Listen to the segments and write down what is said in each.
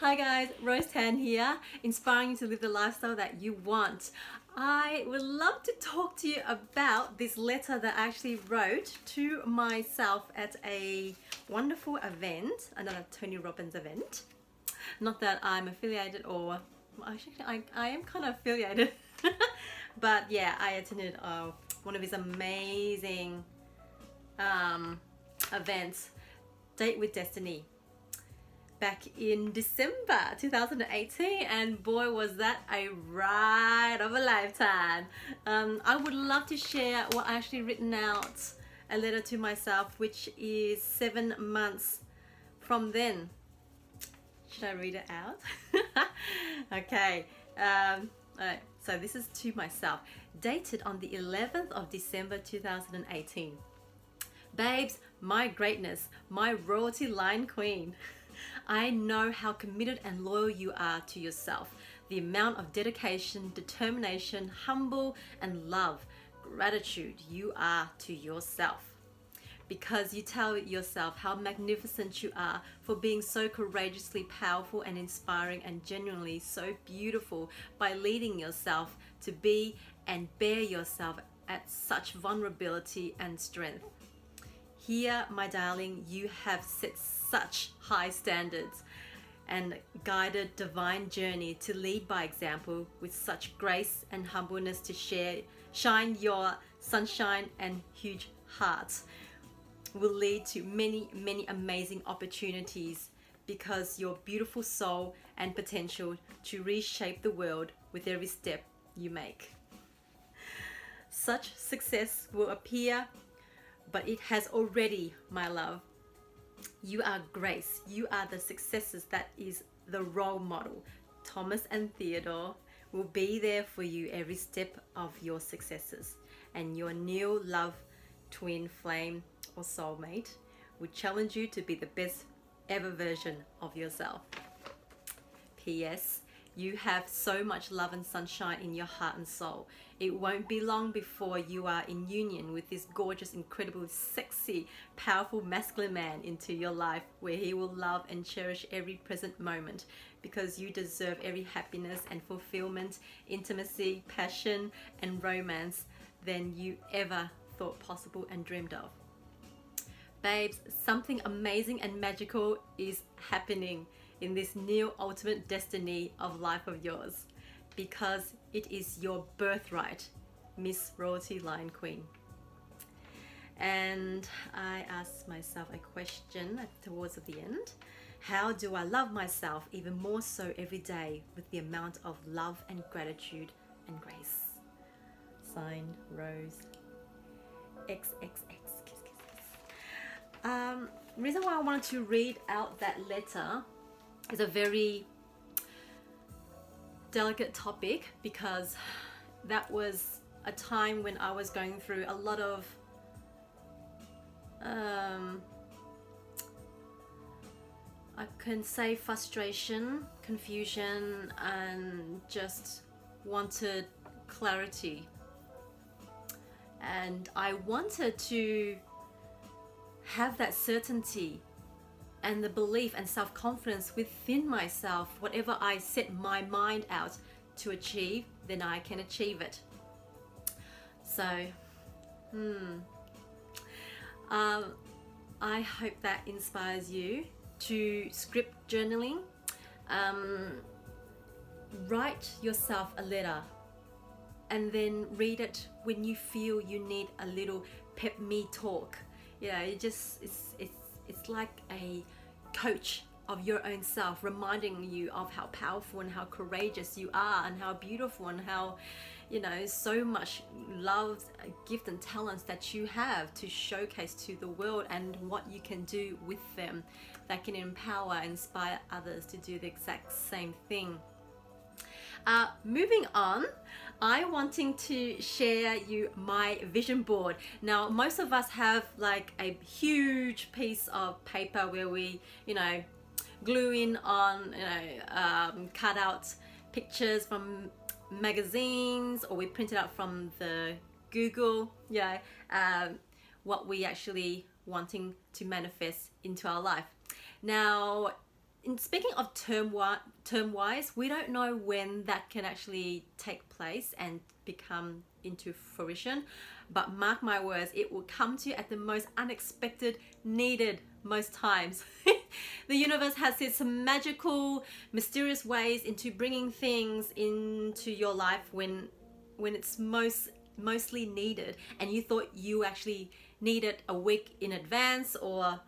Hi guys, Rose Tan here, inspiring you to live the lifestyle that you want. I would love to talk to you about this letter that I actually wrote to myself at a wonderful event, another Tony Robbins event. Not that I'm affiliated, or actually I am kind of affiliated, but yeah, I attended one of his amazing events, Date with Destiny, back in December 2018, and boy was that a ride of a lifetime. I would love to share what I actually written out, a letter to myself, which is 7 months from then. Should I read it out? Okay, alright, so this is to myself, dated on the 11th of December 2018. Babes, my greatness, my royalty line queen. I know how committed and loyal you are to yourself. The amount of dedication, determination, humble and love, gratitude you are to yourself. Because you tell yourself how magnificent you are for being so courageously powerful and inspiring and genuinely so beautiful by leading yourself to be and bear yourself at such vulnerability and strength. Here, my darling, you have set such high standards and guided divine journey to lead by example with such grace and humbleness to shine your sunshine and huge heart will lead to many, many amazing opportunities because your beautiful soul and potential to reshape the world with every step you make. Such success will appear, but it has already, my love. You are grace. You are the successes that is the role model. Thomas and Theodore will be there for you every step of your successes. And your new love, twin flame or soul mate, will challenge you to be the best ever version of yourself. P.S. You have so much love and sunshine in your heart and soul. It won't be long before you are in union with this gorgeous, incredible, sexy, powerful, masculine man into your life, where he will love and cherish every present moment because you deserve every happiness and fulfillment, intimacy, passion, and romance than you ever thought possible and dreamed of. Babes, something amazing and magical is happening in this new ultimate destiny of life of yours, because it is your birthright, Miss Royalty Lion Queen. And I asked myself a question towards the end. How do I love myself even more so every day with the amount of love and gratitude and grace? Signed, Rose XXX. Kiss, kiss, kiss. Reason why I wanted to read out that letter is a very delicate topic, because that was a time when I was going through a lot of I can say frustration, confusion, and just wanted clarity, and I wanted to have that certainty and the belief and self-confidence within myself. Whatever I set my mind out to achieve, then I can achieve it. So, I hope that inspires you to script journaling. Write yourself a letter and then read it when you feel you need a little pep me talk. You know, it just, it's like a coach of your own self reminding you of how powerful and how courageous you are and how beautiful and how, you know, so much love, gift and talents that you have to showcase to the world, and what you can do with them that can empower and inspire others to do the exact same thing. Moving on, I'm wanting to share you my vision board. Now, most of us have like a huge piece of paper where we, you know, glue in on, you know, cut out pictures from magazines, or we print it out from the Google, you know, what we actually wanting to manifest into our life. Now, in speaking of term-wise, we don't know when that can actually take place and become into fruition, but mark my words, it will come to you at the most unexpected, needed most times. The universe has its magical, mysterious ways into bringing things into your life when it's mostly needed, and you thought you actually needed a week in advance or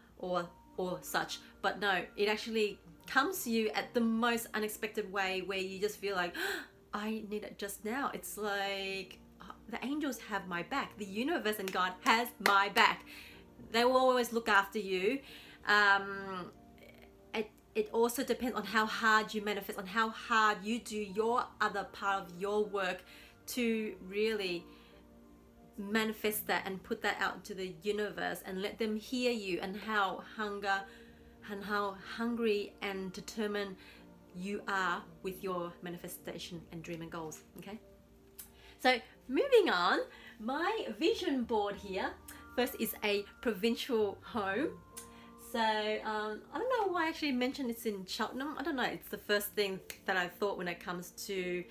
such, but no, it actually comes to you at the most unexpected way where you just feel like, oh, I need it just now. It's like, oh, the angels have my back, the universe and God has my back. They will always look after you. It also depends on how hard you manifest, on how hard you do your other part of your work to really manifest that and put that out into the universe and let them hear you, and how hungry and determined you are with your manifestation and dream and goals. Okay, so moving on, my vision board here first is a provincial home. So I don't know why I actually mentioned it's in Cheltenham. I don't know, it's the first thing that I thought when it comes to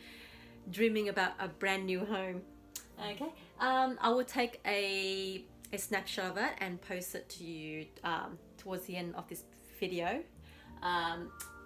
dreaming about a brand new home. Okay, I will take a snapshot of it and post it to you towards the end of this video.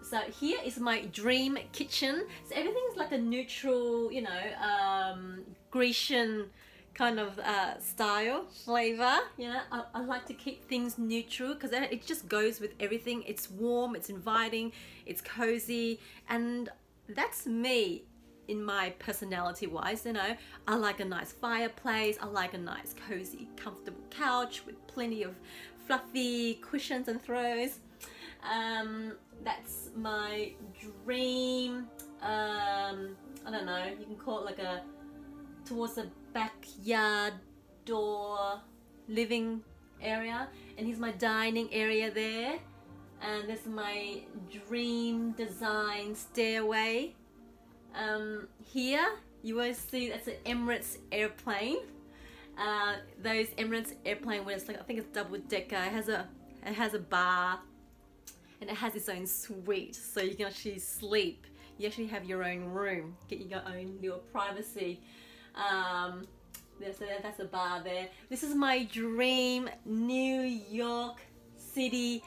So here is my dream kitchen. So everything's like a neutral, you know, Grecian kind of style, flavor. You know, I like to keep things neutral because it just goes with everything. It's warm, it's inviting, it's cozy, and that's me. In my personality wise, you know, I like a nice fireplace, I like a nice cozy comfortable couch with plenty of fluffy cushions and throws. That's my dream. I don't know, you can call it like a towards the backyard door living area, and here's my dining area there, and this is my dream design stairway. Here you will see that's an Emirates airplane. Those Emirates airplane where it's like, I think it's double decker. It has a bar and it has its own suite, so you can actually sleep. You actually have your own room, get your own little privacy. So that's a bar there. This is my dream New York City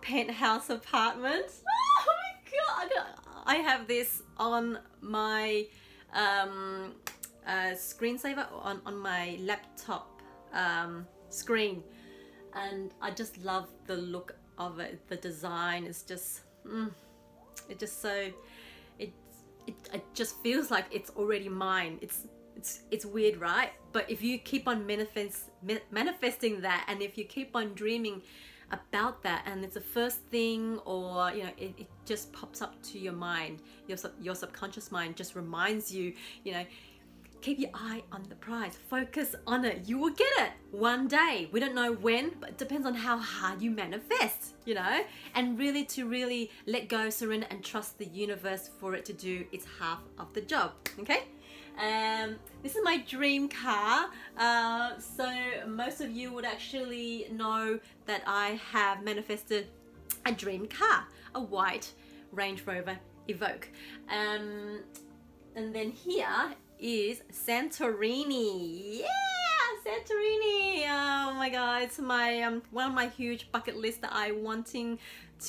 penthouse apartment. Oh my god! I have this on my screensaver, on my laptop screen, and I just love the look of it. The design is just, it just so, it just feels like it's already mine. It's weird, right? But if you keep on manifesting that, and if you keep on dreaming about that, and it's the first thing, or you know, it just pops up to your mind, your subconscious mind just reminds you, you know, keep your eye on the prize, focus on it, you will get it one day. We don't know when, but it depends on how hard you manifest, you know, and really to really let go, surrender and trust the universe for it to do its half of the job. Okay, this is my dream car. So most of you would actually know that I have manifested a dream car, a white Range Rover Evoque. And then here is Santorini. Yeah, Santorini. Oh my god, it's my one of my huge bucket list that I wanting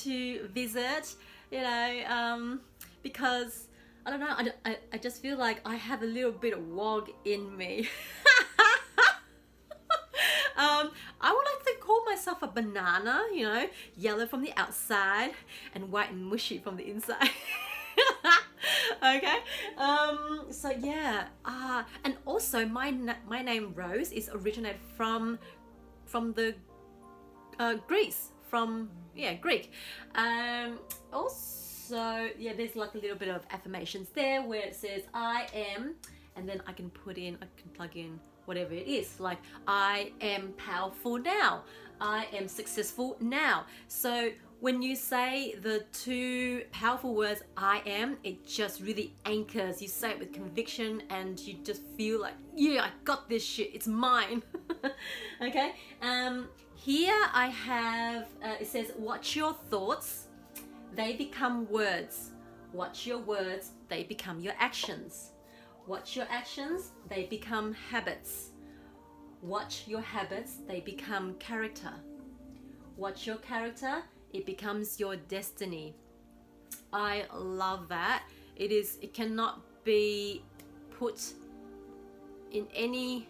to visit, you know, because I don't know, I just feel like I have a little bit of wog in me. I would like to call myself a banana, you know, yellow from the outside and white and mushy from the inside. Okay, so yeah, and also my name Rose is originated from the Greece, from, yeah, Greek. Also, so yeah, there's like a little bit of affirmations there where it says I am, and then I can plug in whatever it is, like I am powerful now, I am successful now. So when you say the two powerful words I am, it just really anchors. You say it with conviction and you just feel like, yeah, I got this shit, it's mine. Okay, here I have it says watch your thoughts. they become words. What's your words? They become your actions. What's your actions? They become habits. What's your habits? They become character. What's your character? It becomes your destiny. I love that. It cannot be put in any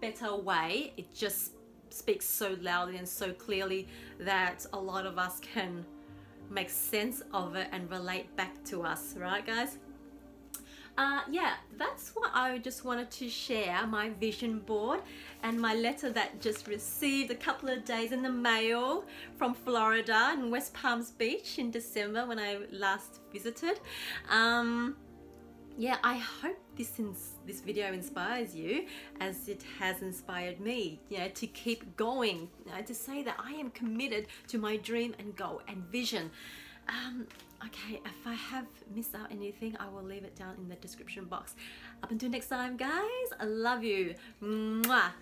better way. It just speaks so loudly and so clearly that a lot of us can make sense of it and relate back to us, right guys? Yeah, that's what I just wanted to share, my vision board and my letter that just received a couple of days in the mail from Florida and West Palms Beach in December when I last visited. Yeah, I hope this video inspires you as it has inspired me, yeah, to keep going, you know, to say that I am committed to my dream and goal and vision. Okay, if I have missed out anything, I will leave it down in the description box. Up until next time, guys, I love you. Mwah.